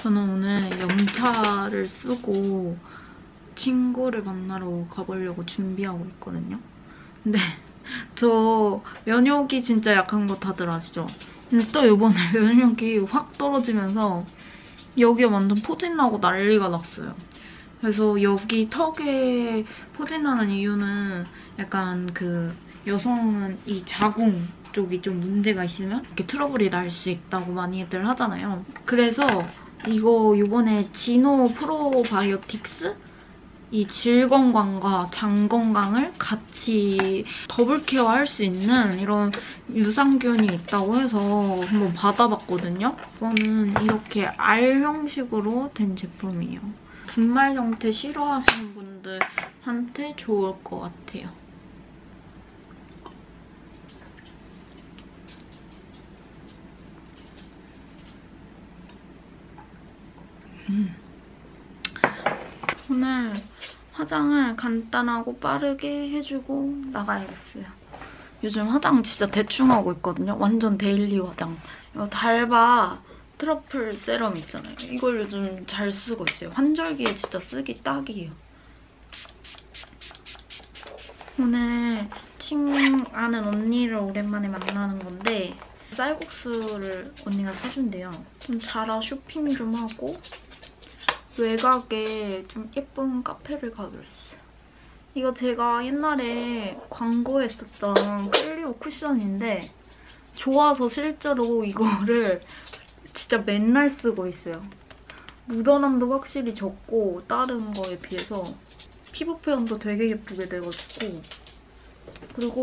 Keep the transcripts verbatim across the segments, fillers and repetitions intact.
저는 오늘 염차를 쓰고 친구를 만나러 가보려고 준비하고 있거든요. 근데 저 면역이 진짜 약한 거 다들 아시죠? 근데 또 이번에 면역이 확 떨어지면서 여기가 완전 포진나고 난리가 났어요. 그래서 여기 턱에 포진하는 이유는 약간 그 여성은 이 자궁 쪽이 좀 문제가 있으면 이렇게 트러블이 날 수 있다고 많이들 하잖아요. 그래서 이거 이번에 지노 프로바이오틱스 이 질 건강과 장 건강을 같이 더블 케어할 수 있는 이런 유산균이 있다고 해서 한번 받아봤거든요. 이거는 이렇게 알 형식으로 된 제품이에요. 분말 형태 싫어하시는 분들한테 좋을 것 같아요. 음. 오늘 화장을 간단하고 빠르게 해주고 나가야겠어요. 요즘 화장 진짜 대충 하고 있거든요. 완전 데일리 화장. 이거 달바 트러플 세럼 있잖아요. 이걸 요즘 잘 쓰고 있어요. 환절기에 진짜 쓰기 딱이에요. 오늘 친구 아는 언니를 오랜만에 만나는 건데 쌀국수를 언니가 사준대요. 좀 자라 쇼핑 좀 하고 외곽에 좀 예쁜 카페를 가기로 했어요. 이거 제가 옛날에 광고했었던 클리오 쿠션인데 좋아서 실제로 이거를 진짜 맨날 쓰고 있어요. 묻어남도 확실히 적고 다른 거에 비해서 피부 표현도 되게 예쁘게 돼가지고 그리고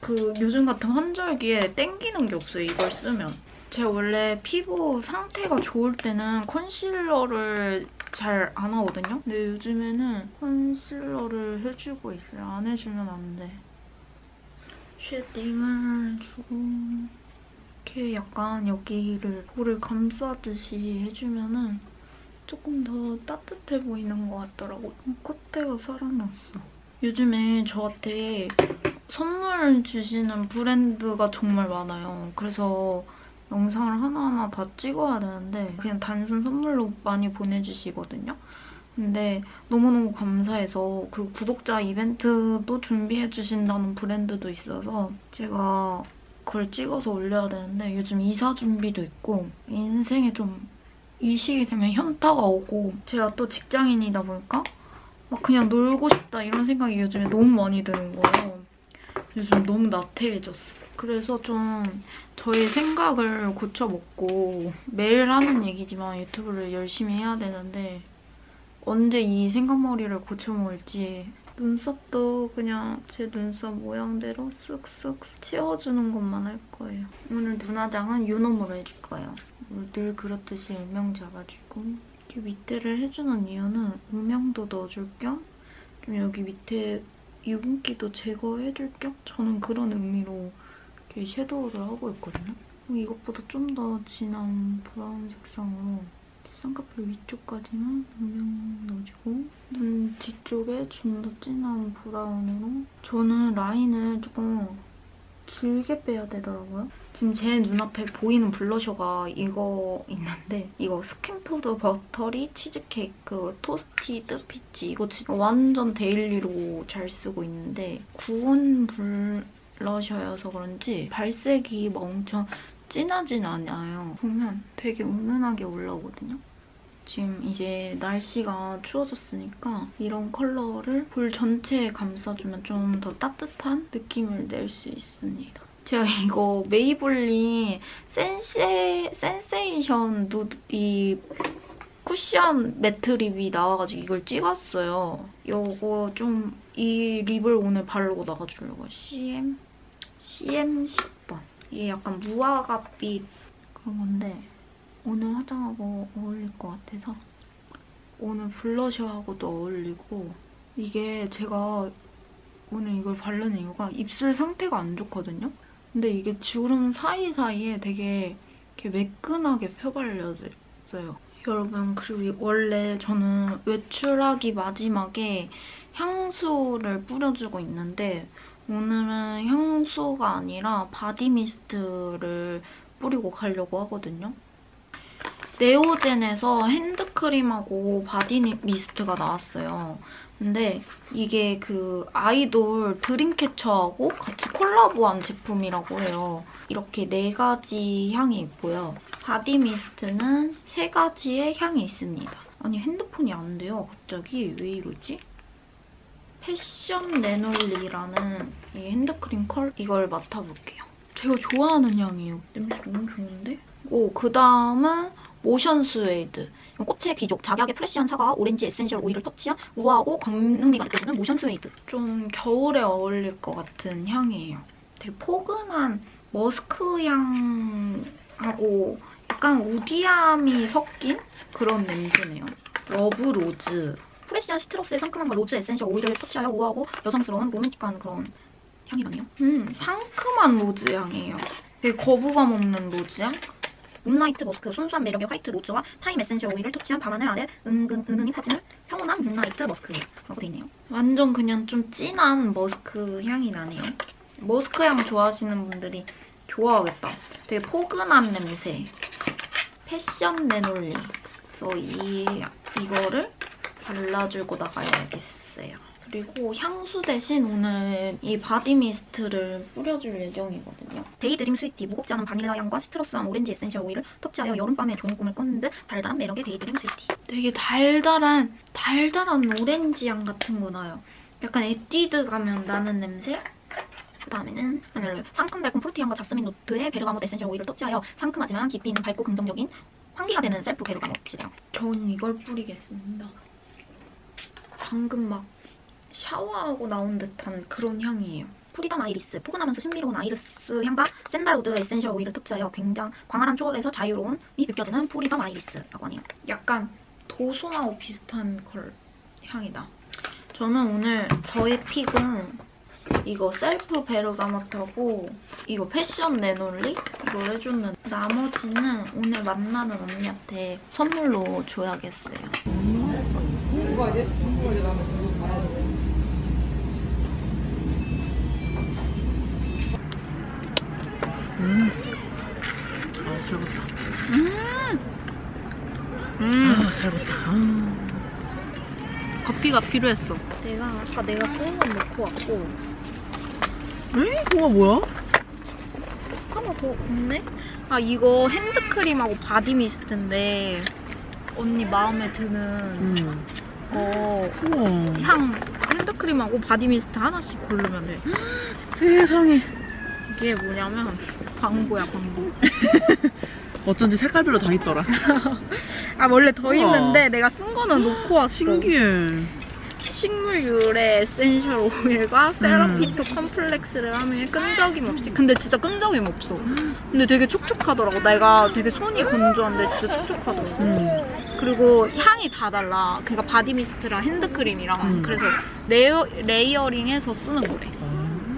그 요즘 같은 환절기에 땡기는 게 없어요, 이걸 쓰면. 제가 원래 피부 상태가 좋을 때는 컨실러를 잘 안 하거든요? 근데 요즘에는 컨실러를 해주고 있어요. 안 해주면 안 돼. 쉐딩을 주고 이렇게 약간 여기를 볼을 감싸듯이 해주면은 조금 더 따뜻해 보이는 것 같더라고요. 콧대가 살아났어. 요즘에 저한테 선물 주시는 브랜드가 정말 많아요. 그래서 영상을 하나하나 다 찍어야 되는데 그냥 단순 선물로 많이 보내주시거든요. 근데 너무너무 감사해서 그리고 구독자 이벤트도 준비해주신다는 브랜드도 있어서 제가 그걸 찍어서 올려야 되는데 요즘 이사 준비도 있고 인생에 좀 이 시기 되면 현타가 오고 제가 또 직장인이다 보니까 막 그냥 놀고 싶다 이런 생각이 요즘에 너무 많이 드는 거예요. 요즘 너무 나태해졌어요. 그래서 좀 저의 생각을 고쳐먹고 매일 하는 얘기지만 유튜브를 열심히 해야 되는데 언제 이 생각머리를 고쳐먹을지 눈썹도 그냥 제 눈썹 모양대로 쓱쓱 치워주는 것만 할 거예요. 오늘 눈화장은 유놈으로 해줄 거예요. 늘 그렇듯이 음영 잡아주고 이렇게 밑에를 해주는 이유는 음영도 넣어줄 겸 좀 여기 밑에 유분기도 제거해줄 겸 저는 그런 의미로 이렇게 섀도우를 하고 있거든요. 이것보다 좀 더 진한 브라운 색상으로 쌍꺼풀 위쪽까지만 음영 넣어주고 눈 뒤쪽에 좀 더 진한 브라운으로 저는 라인을 조금 길게 빼야 되더라고요. 지금 제 눈앞에 보이는 블러셔가 이거 있는데 이거 스킨푸드 버터리 치즈케이크 토스티드 피치 이거 진짜 완전 데일리로 잘 쓰고 있는데 구운 블 블러셔여서 그런지 발색이 막 엄청 진하진 않아요. 보면 되게 은은하게 올라오거든요. 지금 이제 날씨가 추워졌으니까 이런 컬러를 볼 전체에 감싸주면 좀 더 따뜻한 느낌을 낼 수 있습니다. 제가 이거 메이블린 센세, 센세이션 누드 이 쿠션 매트 립이 나와가지고 이걸 찍었어요. 요거 좀 이 립을 오늘 바르고 나가주려고요. 씨엠? 씨엠 십 번. 이게 약간 무화과빛 그런 건데 오늘 화장하고 어울릴 것 같아서 오늘 블러셔하고도 어울리고 이게 제가 오늘 이걸 바르는 이유가 입술 상태가 안 좋거든요? 근데 이게 주름 사이사이에 되게 이렇게 매끈하게 펴발려져 있어요. 여러분 그리고 원래 저는 외출하기 마지막에 향수를 뿌려주고 있는데 오늘은 향수가 아니라 바디미스트를 뿌리고 가려고 하거든요. 네오젠에서 핸드크림하고 바디 미스트가 나왔어요. 근데 이게 그 아이돌 드림캐쳐하고 같이 콜라보한 제품이라고 해요. 이렇게 네 가지 향이 있고요. 바디 미스트는 세 가지의 향이 있습니다. 아니 핸드폰이 안 돼요. 갑자기 왜 이러지? 패션 레놀리라는 이 핸드크림 컬 이걸 맡아볼게요. 제가 좋아하는 향이에요. 냄새 너무 좋은데? 오, 그다음은 모션 스웨이드. 꽃의 귀족, 작약의 프레시한 사과와 오렌지 에센셜 오일을 터치한 우아하고 광능미가 느껴지는 모션 스웨이드. 좀 겨울에 어울릴 것 같은 향이에요. 되게 포근한 머스크 향하고 약간 우디함이 섞인 그런 냄새네요. 러브 로즈. 프레시한 시트러스의 상큼함과 로즈 에센셜 오일을 터치하여 우아하고 여성스러운 로맨틱한 그런 향이 나네요. 음, 상큼한 로즈 향이에요. 되게 거부감 없는 로즈 향. 문라이트 머스크, 순수한 매력의 화이트 로즈와 타임 에센셜 오일을 터치한 밤하늘 아래 은근, 은은히 퍼지는 평온한 문라이트 머스크 라고 돼있네요. 완전 그냥 좀 진한 머스크 향이 나네요. 머스크 향 좋아하시는 분들이 좋아하겠다. 되게 포근한 냄새. 패션 레놀리. 그래서 이, 이거를 발라주고 나가야겠어요. 그리고 향수 대신 오늘 이 바디 미스트를 뿌려줄 예정이거든요. 데이드림 스위티, 무겁지 않은 바닐라 향과 시트러스한 오렌지 에센셜 오일을 섭취하여 여름밤에 좋은 꿈을 꿨는데 달달한 매력의 데이드림 스위티. 되게 달달한, 달달한 오렌지 향 같은 거 나요. 약간 에뛰드 가면 나는 냄새? 그다음에는 상큼달콤 프루티 향과 자스민 노트의 베르가못 에센셜 오일을 섭취하여 상큼하지만 깊이 있는 밝고 긍정적인 환기가 되는 셀프 베르가못이래요. 전 이걸 뿌리겠습니다. 방금 막 샤워하고 나온 듯한 그런 향이에요. 프리덤 아이리스, 포근하면서 신비로운 아이리스 향과 샌달우드 에센셜 오일을 섭취하여 굉장히 광활한 초월에서 자유로움이 느껴지는 프리덤 아이리스라고 하네요. 약간 도소나무 비슷한 컬 향이다. 저는 오늘 저의 픽은 이거 셀프 베르가못하고 이거 패션 레놀리? 이걸 해줬는데 나머지는 오늘 만나는 언니한테 선물로 줘야겠어요. 음. 아, 살겄다. 음. 음. 아, 살겄다. 아. 커피가 필요했어. 내가 아까 내가 쓰는 건 놓고 왔고. 에이? 그거 뭐야? 하나 더 없네? 아, 이거 핸드크림하고 바디 미스트인데 언니 마음에 드는 음. 거 향 핸드크림하고 바디 미스트 하나씩 고르면 돼. 세상에. 이게 뭐냐면 광고야 광고. 어쩐지 색깔별로 다 있더라. 아 원래 더 우와. 있는데 내가 쓴 거는 놓고 왔어. 신기해. 식물 유래 에센셜 오일과 세라피토 음. 컴플렉스를 하면 끈적임 없이. 근데 진짜 끈적임 없어. 근데 되게 촉촉하더라고. 내가 되게 손이 건조한데 진짜 촉촉하더라고. 음. 그리고 향이 다 달라. 그러니까 바디 미스트랑 핸드크림이랑 음. 그래서 레어, 레이어링해서 쓰는 거래.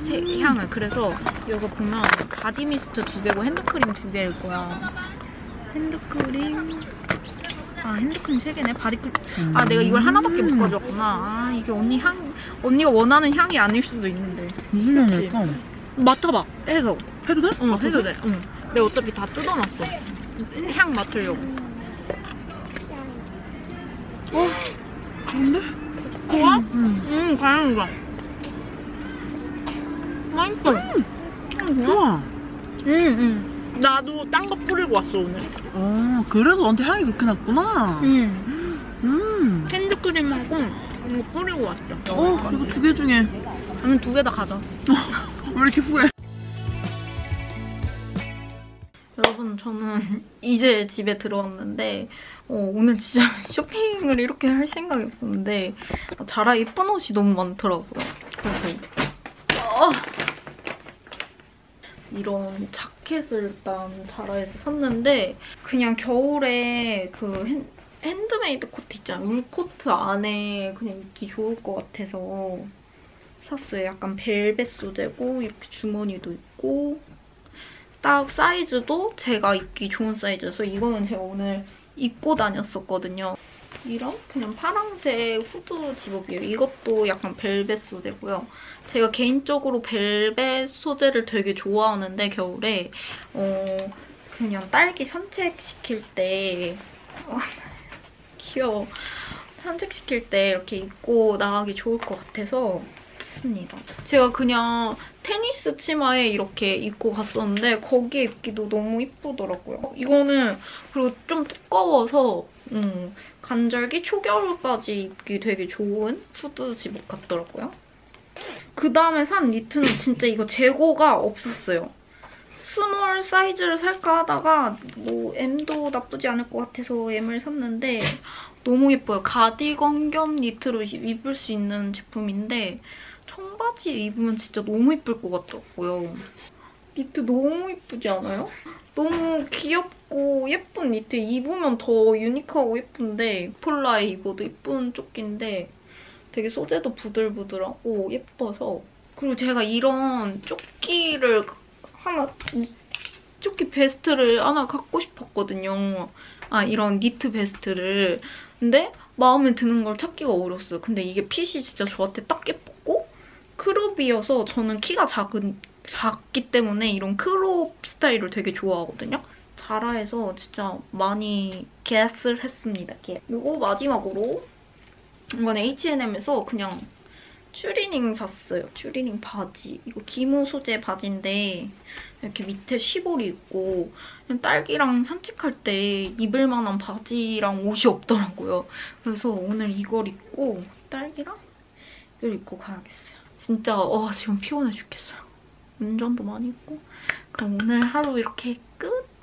세, 향을. 그래서 여기 보면 바디 미스트 두 개고 핸드크림 두 개일 거야. 핸드크림 아 핸드크림 세 개네. 바디 음. 아 내가 이걸 하나밖에 못 가져왔구나. 아 이게 언니 향 언니가 원하는 향이 아닐 수도 있는데. 무슨 향일까? 맡아봐. 해서 해도 돼? 응 해도 돼. 응. 내가 어차피 다 뜯어놨어. 향 맡으려고. 어? 근데? 좋아? 응. 응 과연 좋아. 맛있어. 음, 음, 좋아. 응, 음, 응. 음. 나도 딴 거 뿌리고 왔어, 오늘. 어, 그래서 너한테 향이 그렇게 났구나. 응. 음. 음. 핸드크림하고 이거 뿌리고 왔어. 어, 그리고 두 개 중에. 나는 두 개 다 가져. 왜 이렇게 후회? 여러분, 저는 이제 집에 들어왔는데 어, 오늘 진짜 쇼핑을 이렇게 할 생각이 없었는데 자라 예쁜 옷이 너무 많더라고요. 그래서 어! 이런 자켓을 일단 자라에서 샀는데 그냥 겨울에 그 핸, 핸드메이드 코트 있잖아요. 울코트 안에 그냥 입기 좋을 것 같아서 샀어요. 약간 벨벳 소재고 이렇게 주머니도 있고 딱 사이즈도 제가 입기 좋은 사이즈여서 이거는 제가 오늘 입고 다녔었거든요. 이런 그냥 파란색 후드 집업이에요. 이것도 약간 벨벳 소재고요. 제가 개인적으로 벨벳 소재를 되게 좋아하는데 겨울에 어 그냥 딸기 산책시킬 때 귀여워. 산책시킬 때 이렇게 입고 나가기 좋을 것 같아서 샀습니다. 제가 그냥 테니스 치마에 이렇게 입고 갔었는데 거기에 입기도 너무 예쁘더라고요. 이거는 그리고 좀 두꺼워서 음, 간절기 초겨울까지 입기 되게 좋은 후드 집업 같더라고요. 그다음에 산 니트는 진짜 이거 재고가 없었어요. 스몰 사이즈를 살까 하다가 뭐 M도 나쁘지 않을 것 같아서 M을 샀는데 너무 예뻐요. 가디건 겸 니트로 입을 수 있는 제품인데 청바지 입으면 진짜 너무 예쁠 것 같더라고요. 니트 너무 예쁘지 않아요? 너무 귀엽고 예쁜 니트. 입으면 더 유니크하고 예쁜데 폴라에 입어도 예쁜 조끼인데 되게 소재도 부들부들하고 예뻐서. 그리고 제가 이런 조끼를 하나, 조끼 베스트를 하나 갖고 싶었거든요. 아, 이런 니트 베스트를. 근데 마음에 드는 걸 찾기가 어려웠어요. 근데 이게 핏이 진짜 저한테 딱 예뻤고 크롭이어서 저는 키가 작은, 작기 때문에 이런 크롭 스타일을 되게 좋아하거든요. 자라에서 진짜 많이 겟을 했습니다. 겟. 그리고 마지막으로 이건 에이치 앤 엠에서 그냥 추리닝 샀어요. 추리닝 바지. 이거 기모 소재 바지인데 이렇게 밑에 시볼이 있고 그냥 딸기랑 산책할 때 입을 만한 바지랑 옷이 없더라고요. 그래서 오늘 이걸 입고 딸기랑 이걸 입고 가야겠어요. 진짜 와 지금 피곤해 죽겠어요. 운전도 많이 했고. 그럼 오늘 하루 이렇게 끝!